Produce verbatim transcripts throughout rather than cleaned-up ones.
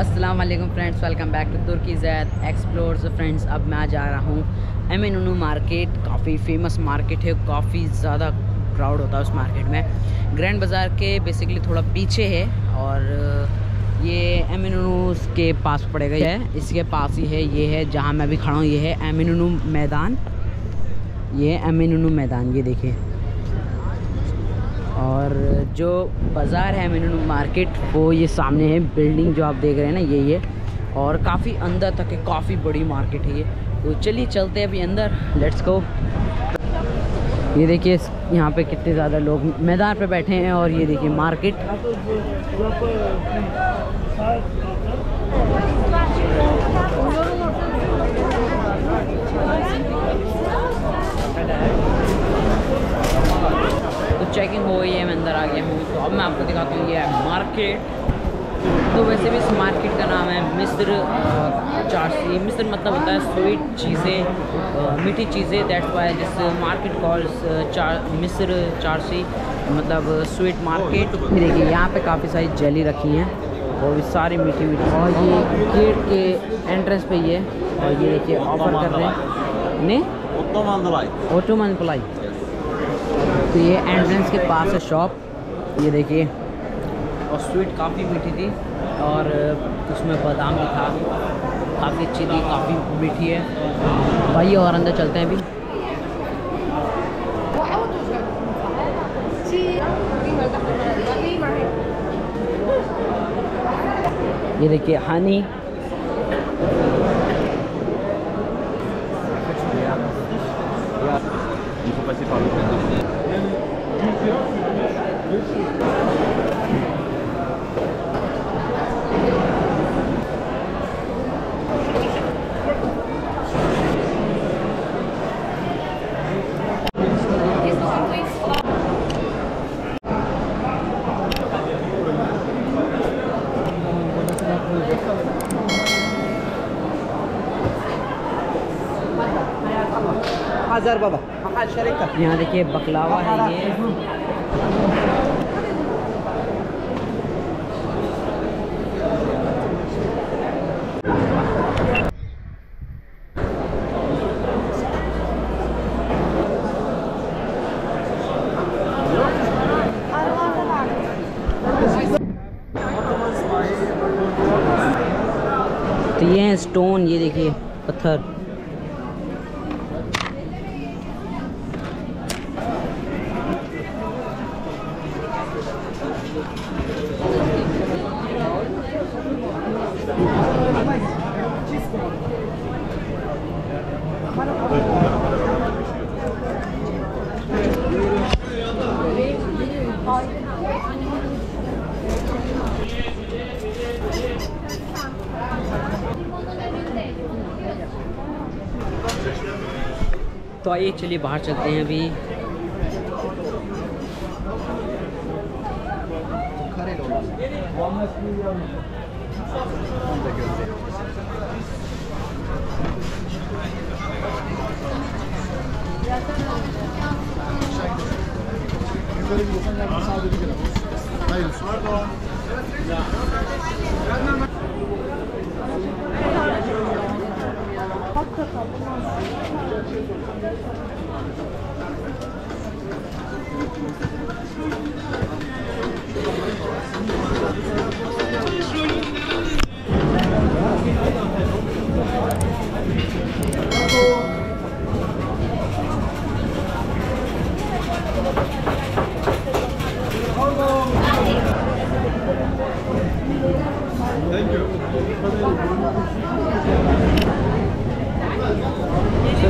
अस्सलाम वालेकुम friends, welcome back to तुर्की ज़ैद एक्सप्लोर्स। फ्रेंड्स, अब मैं जा रहा हूँ एमिनönü मार्केट। काफ़ी फेमस मार्केट है, काफ़ी ज़्यादा क्राउड होता है उस मार्केट में। ग्रैंड बाज़ार के बेसिकली थोड़ा पीछे है और ये एमिनönü के पास पड़ेगा। ये है, इसके पास ही है। ये है जहाँ मैं भी खड़ा हूँ, ये है एमिनönü मैदान। ये एमिनönü मैदान, ये देखिए। और जो बाज़ार है एमिनönü मार्केट, वो ये सामने है। बिल्डिंग जो आप देख रहे हैं ना, यही है। और काफ़ी अंदर तक है, काफ़ी बड़ी मार्केट है ये। तो चलिए चलते हैं अभी अंदर, लेट्स गो। ये देखिए यहाँ पे कितने ज़्यादा लोग मैदान पे बैठे हैं। और ये देखिए मार्केट, चेकिंग हो गई है, मैं अंदर आ गया हूँ। तो अब मैं आपको दिखाता हूँ ये मार्केट। तो वैसे भी इस मार्केट का नाम है मिस्र चारसी। मिस्र मतलब होता है स्वीट चीज़ें, मीठी चीज़ें। That's why this market calls चार मिस्र चारसी, मतलब स्वीट मार्केट। देखिए यहाँ पे काफ़ी सारी जली रखी हैं, वो भी सारी मीठी मीठी। और ये गेट के एंट्रेंस पे ही है। और ये देखिए ऑफर कर रहे हैं ने ओटोमन प्लाई। तो ये एंट्रेंस के पास है शॉप, ये देखिए। और स्वीट काफ़ी मीठी थी और उसमें बादाम भी था, काफ़ी अच्छी थी, काफ़ी मीठी है भाई। और अंदर चलते हैं अभी। ये देखिए हनी, हजार बाबा। यहाँ देखिए बकलावा है ये। तो ये है स्टोन, ये देखिए पत्थर। तो आइए चलिए बाहर चलते हैं अभी।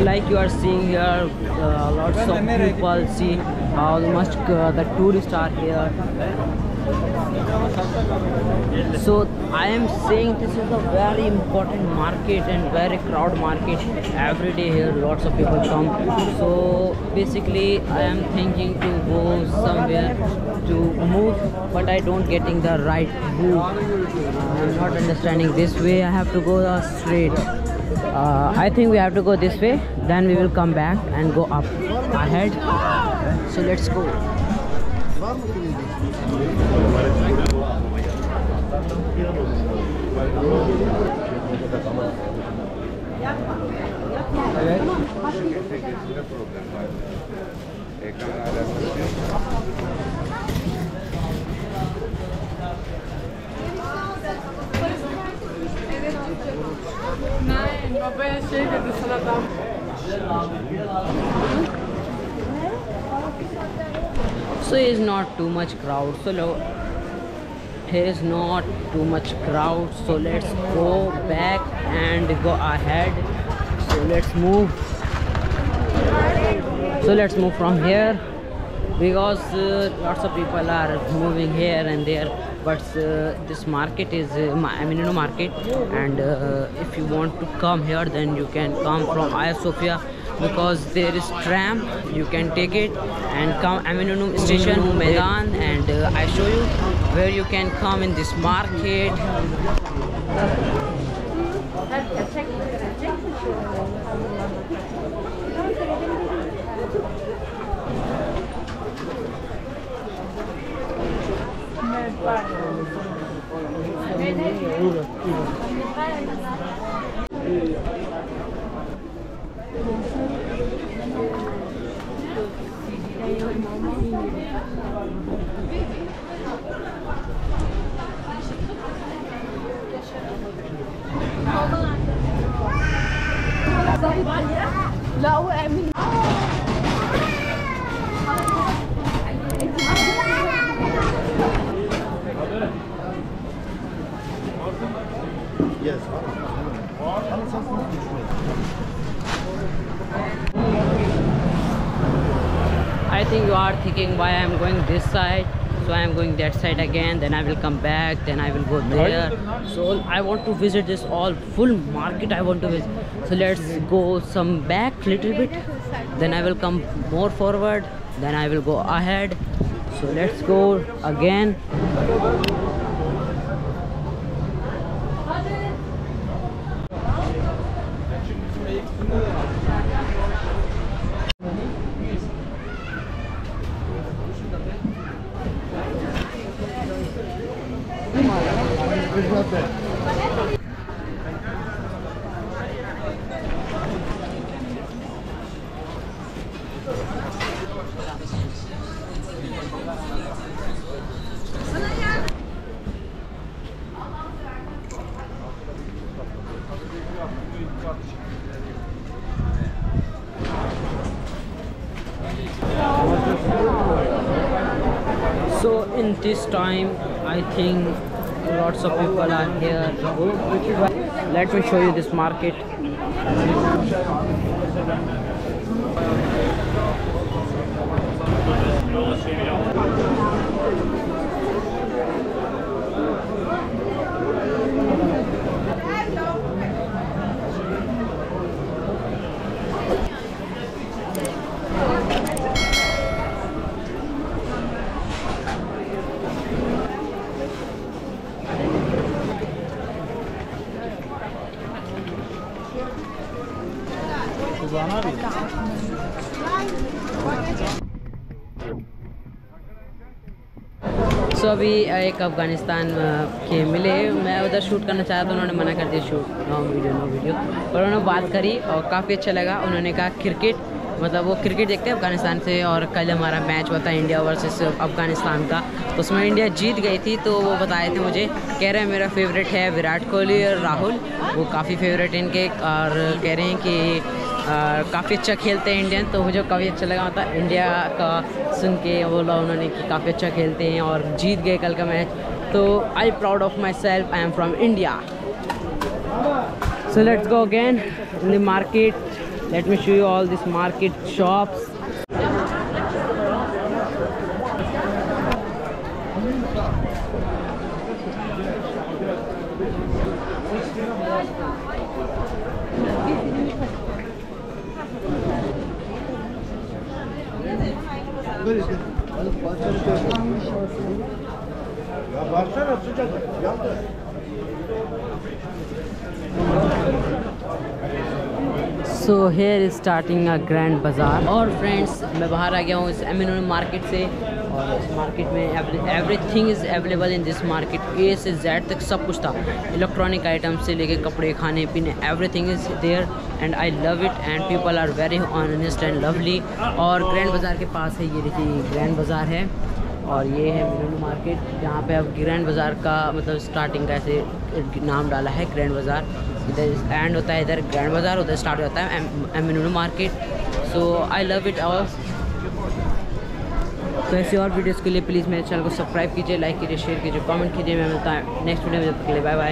Like you are seeing here, uh, lots of people. See how much uh, the tourists are here. So I am saying this is a very important market and very crowd market. Every day here, lots of people come. So basically, I am thinking to go somewhere to move, but I don't getting the right move. I am not understanding this way. I have to go the straight. Uh, I think we have to go this way, then we will come back and go up ahead. So let's go. Evet. Nein, babaya şey dedi sana da. So is not too much crowd. So low. Here is not too much crowd. So let's go back and go ahead. So let's move. So let's move from here because uh, lots of people are moving here and there. But uh, this market is uh, Eminönü market, and uh, if you want to come here, then you can come from Aya Sofia. Because there is tram, you can take it and come Eminönü station, Meydan, and uh, I show you where you can come in this market. Yes. I think you are thinking why I am going this side, so I am going that side again, then I will come back, then I will go there. So I want to visit this all full market I want to visit. So let's go some back little bit, then I will come more forward, then I will go ahead. So let's go again. So in this time, I think lots of people are here. Let me show you this market. तो अभी एक अफ़गानिस्तान के मिले, मैं उधर shoot करना चाहा तो उन्होंने मना कर दिया, shoot no video no video पर उन्होंने बात करी और काफ़ी अच्छा लगा। उन्होंने कहा क्रिकेट मतलब वो क्रिकेट देखते हैं अफ़गानिस्तान से, और कल हमारा मैच हुआ था इंडिया वर्सेस अफ़गानिस्तान का, तो उसमें इंडिया जीत गई थी। तो वो बताए थे मुझे, कह रहे हैं मेरा फेवरेट है विराट कोहली और राहुल, वो काफ़ी फेवरेट हैं इनके, और कह रहे हैं कि काफ़ी अच्छा खेलते हैं इंडियन। तो मुझे काफ़ी अच्छा लगा था इंडिया का सुन के, बोला उन्होंने कि काफ़ी अच्छा खेलते हैं और जीत गए कल का मैच। तो I proud of myself, I am from India. So let's go again in the market, let me show you all this market shops. So here is starting a Grand Bazaar. और friends मैं बाहर आ गया हूँ इस Eminönü market से और इस market में everything is available in this market. A से जेड तक सब कुछ था, इलेक्ट्रॉनिक आइटम से लेके कपड़े, खाने पीने, everything is there and I love it and people are very honest and lovely. और ग्रैंड बाज़ार के पास है, ये देखिए ग्रैंड बाज़ार है और ये है एमिनोनु मार्केट. यहाँ पे अब ग्रैंड बाज़ार का मतलब स्टार्टिंग का ऐसे नाम डाला है ग्रैंड बाज़ार. इधर एंड होता है, इधर ग्रैंड बाज़ार, उधर स्टार्ट होता है Eminonu market. So I love it. और तो ऐसे और वीडियोस के लिए प्लीज़ मेरे चैनल को सब्सक्राइब कीजिए, लाइक कीजिए, शेयर कीजिए, कमेंट कीजिए. मैं मिलता है नेक्स्ट वीडियो में. जब तक के लिए बाय बाय.